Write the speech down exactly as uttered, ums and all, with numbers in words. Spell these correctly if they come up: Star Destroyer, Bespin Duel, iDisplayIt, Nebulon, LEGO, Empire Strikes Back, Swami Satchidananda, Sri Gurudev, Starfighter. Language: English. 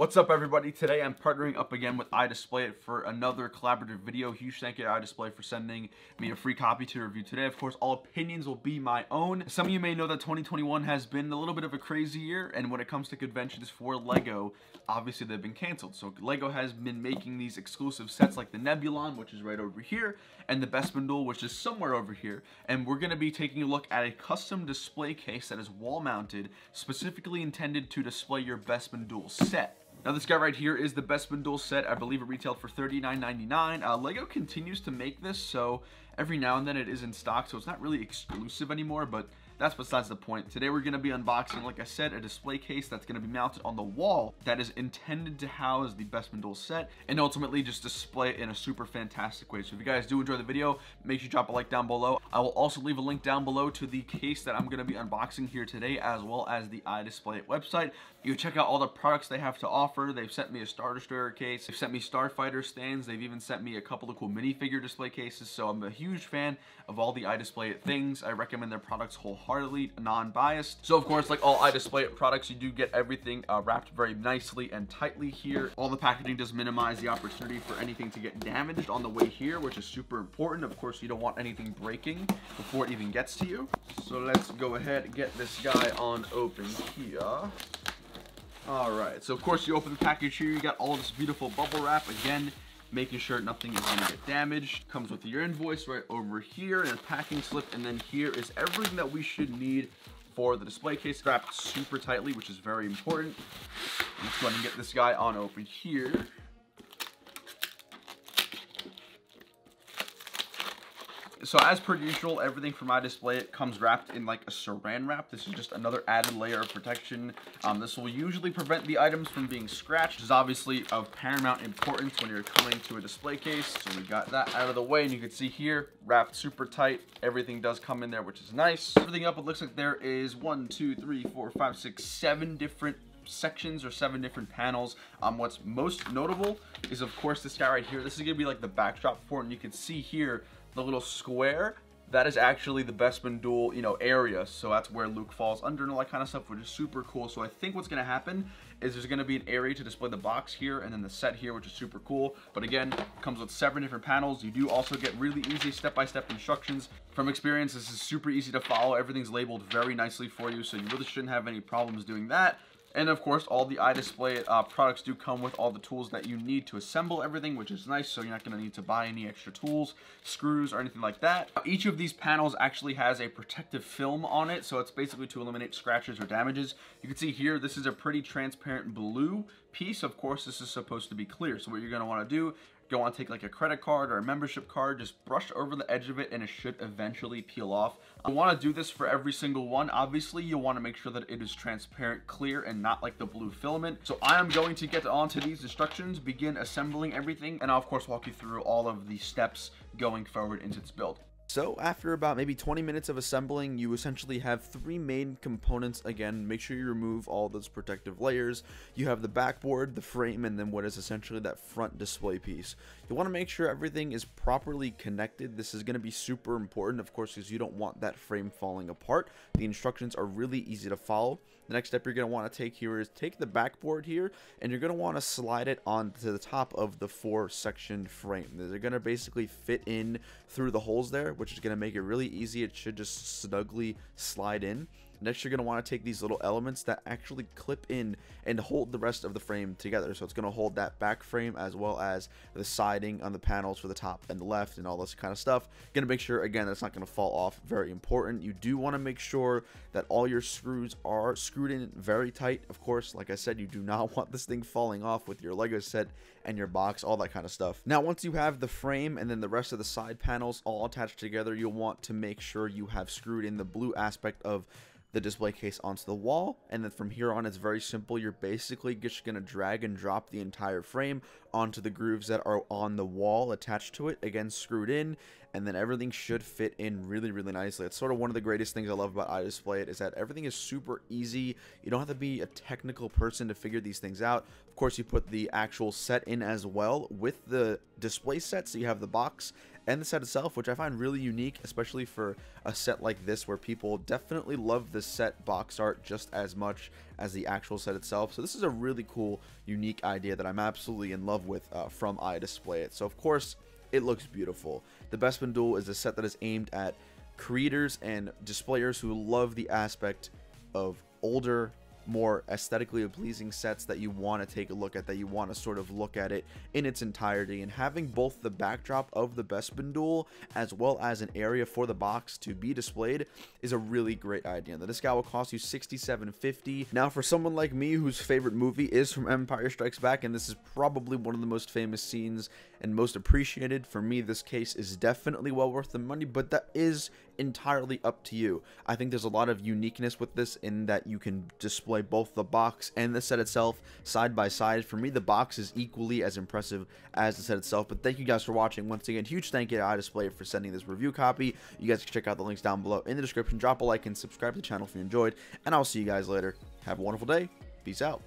What's up, everybody? Today I'm partnering up again with iDisplayIt for another collaborative video. Huge thank you to iDisplayIt for sending me a free copy to review today. Of course, all opinions will be my own. Some of you may know that twenty twenty-one has been a little bit of a crazy year, and when it comes to conventions for LEGO, obviously they've been canceled. So LEGO has been making these exclusive sets like the Nebulon, which is right over here, and the Bespin Duel, which is somewhere over here. And we're going to be taking a look at a custom display case that is wall-mounted, specifically intended to display your Bespin Duel set. Now this guy right here is the Bespin Duel set. I believe it retailed for thirty-nine ninety-nine. Uh, LEGO continues to make this, so every now and then it is in stock, so it's not really exclusive anymore, but that's besides the point. Today we're gonna be unboxing, like I said, a display case that's gonna be mounted on the wall that is intended to house the Bespin Duel set and ultimately just display it in a super fantastic way. So if you guys do enjoy the video, make sure you drop a like down below. I will also leave a link down below to the case that I'm gonna be unboxing here today, as well as the iDisplayIt website. You can check out all the products they have to offer. They've sent me a Star Destroyer case, they've sent me Starfighter stands, they've even sent me a couple of cool minifigure display cases. So I'm a huge fan of all the iDisplayIt things. I recommend their products wholeheartedly. Hardly non-biased. So of course, like all iDisplayIt products, you do get everything uh, wrapped very nicely and tightly here. All the packaging does minimize the opportunity for anything to get damaged on the way here, which is super important. Of course, you don't want anything breaking before it even gets to you. So let's go ahead and get this guy on open here. All right, so of course you open the package here, you got all this beautiful bubble wrap again, making sure nothing is gonna get damaged. Comes with your invoice right over here and a packing slip, and then here is everything that we should need for the display case, wrapped super tightly, which is very important. Let's go ahead and get this guy on open here. So as per usual, everything from iDisplayIt comes wrapped in like a saran wrap. This is just another added layer of protection. Um, this will usually prevent the items from being scratched, which is obviously of paramount importance when you're coming to a display case. So we got that out of the way, and you can see here, wrapped super tight. Everything does come in there, which is nice. Everything up, it looks like there is one, two, three, four, five, six, seven different sections or seven different panels. Um, what's most notable is, of course, this guy right here. This is gonna be like the backdrop for it, and you can see here, the little square, that is actually the Bespin Duel, you know, area. So that's where Luke falls under and all that kind of stuff, which is super cool. So I think what's gonna happen is there's gonna be an area to display the box here and then the set here, which is super cool. But again, comes with seven different panels. You do also get really easy step-by-step instructions. From experience, this is super easy to follow. Everything's labeled very nicely for you, so you really shouldn't have any problems doing that. And of course, all the iDisplayIt uh, products do come with all the tools that you need to assemble everything, which is nice, so you're not gonna need to buy any extra tools, screws, or anything like that. Each of these panels actually has a protective film on it, so it's basically to eliminate scratches or damages. You can see here, this is a pretty transparent blue piece. Of course, this is supposed to be clear, so what you're gonna wanna do, go on, take like a credit card or a membership card, just brush over the edge of it, and it should eventually peel off. You want to do this for every single one. Obviously, you want to make sure that it is transparent, clear, and not like the blue filament. So I am going to get onto these instructions, begin assembling everything, and I'll of course walk you through all of the steps going forward into this build. So after about maybe twenty minutes of assembling, you essentially have three main components. Again, make sure you remove all those protective layers. You have the backboard, the frame, and then what is essentially that front display piece. You want to make sure everything is properly connected. This is going to be super important, of course, because you don't want that frame falling apart. The instructions are really easy to follow. The next step you're going to want to take here is take the backboard here, and you're going to want to slide it onto the top of the four section frame. They're going to basically fit in through the holes there, which is going to make it really easy. It should just snugly slide in. Next, you're going to want to take these little elements that actually clip in and hold the rest of the frame together. So it's going to hold that back frame as well as the siding on the panels for the top and the left and all this kind of stuff. Going to make sure, again, that's not going to fall off. Very important. You do want to make sure that all your screws are screwed in very tight. Of course, like I said, you do not want this thing falling off with your LEGO set and your box, all that kind of stuff. Now, once you have the frame and then the rest of the side panels all attached together, you'll want to make sure you have screwed in the blue aspect of the display case onto the wall, and then from here on it's very simple. You're basically just going to drag and drop the entire frame onto the grooves that are on the wall attached to it, again screwed in, and then everything should fit in really, really nicely. It's sort of one of the greatest things I love about iDisplayIt is that everything is super easy. You don't have to be a technical person to figure these things out. Of course, you put the actual set in as well with the display set, so you have the box and the set itself, which I find really unique, especially for a set like this where people definitely love the set box art just as much as the actual set itself. So this is a really cool, unique idea that I'm absolutely in love with uh, from iDisplayIt. So of course, it looks beautiful. The Bespin Duel is a set that is aimed at creators and displayers who love the aspect of older, more aesthetically pleasing sets that you want to take a look at, that you want to sort of look at it in its entirety, and having both the backdrop of the Bespin Duel as well as an area for the box to be displayed is a really great idea. And this guy will cost you sixty-seven fifty. Now, for someone like me whose favorite movie is from Empire Strikes Back, and this is probably one of the most famous scenes and most appreciated, for me this case is definitely well worth the money, but that is entirely up to you. I think there's a lot of uniqueness with this in that you can display both the box and the set itself side by side. For me, the box is equally as impressive as the set itself. But thank you guys for watching. Once again, huge thank you to iDisplayIt for sending this review copy. You guys can check out the links down below in the description. Drop a like and subscribe to the channel if you enjoyed, and I'll see you guys later. Have a wonderful day. Peace out.